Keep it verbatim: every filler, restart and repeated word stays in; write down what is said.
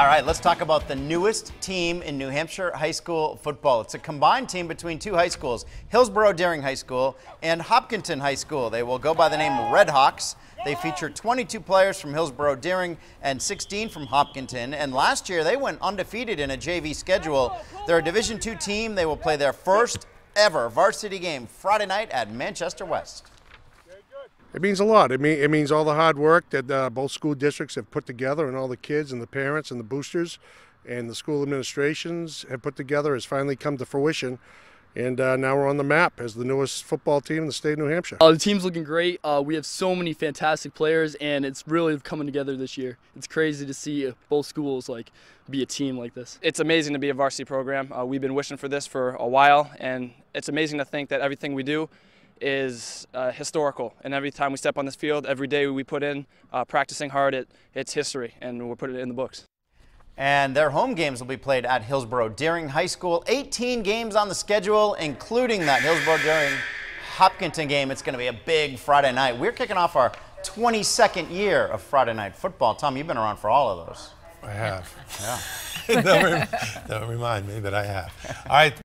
All right, let's talk about the newest team in New Hampshire high school football. It's a combined team between two high schools, Hillsboro Deering High School and Hopkinton High School. They will go by the name Redhawks. They feature twenty-two players from Hillsboro Deering and sixteen from Hopkinton. And last year, they went undefeated in a J V schedule. They're a Division two team. They will play their first ever varsity game Friday night at Manchester West. It means a lot. It, mean, it means all the hard work that uh, both school districts have put together, and all the kids and the parents and the boosters and the school administrations have put together, has finally come to fruition. And uh, now we're on the map as the newest football team in the state of New Hampshire. Uh, the team's looking great. Uh, we have so many fantastic players, and it's really coming together this year. It's crazy to see both schools like be a team like this. It's amazing to be a varsity program. Uh, we've been wishing for this for a while, and it's amazing to think that everything we do is uh, historical, and every time we step on this field, every day we put in uh, practicing hard, it, it's history, and we'll put it in the books. And their home games will be played at Hillsboro Deering High School. eighteen games on the schedule, including that Hillsboro Deering Hopkinton game. It's going to be a big Friday night. We're kicking off our twenty-second year of Friday night football. Tom, you've been around for all of those. I have. Yeah. Don't, rem don't remind me that I have. All right.